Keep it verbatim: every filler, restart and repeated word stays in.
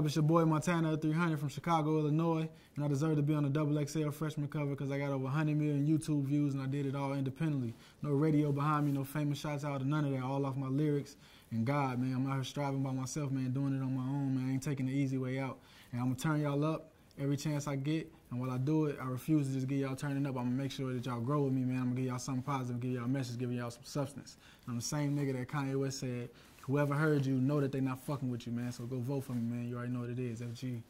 up? It's your boy Montana of three hundred from Chicago, Illinois, and I deserve to be on the double X L Freshman Cover because I got over one hundred million YouTube views and I did it all independently. No radio behind me, no famous shots out, or none of that, all off my lyrics. And God, man, I'm out here striving by myself, man, doing it on my own, man. I ain't taking the easy way out. And I'm going to turn y'all up every chance I get. And while I do it, I refuse to just get y'all turning up. I'm going to make sure that y'all grow with me, man. I'm going to give y'all something positive, give y'all a message, give y'all some substance. I'm the same nigga that Kanye West said, whoever heard you, know that they not fucking with you, man. So go vote for me, man. You already know what it is, F G.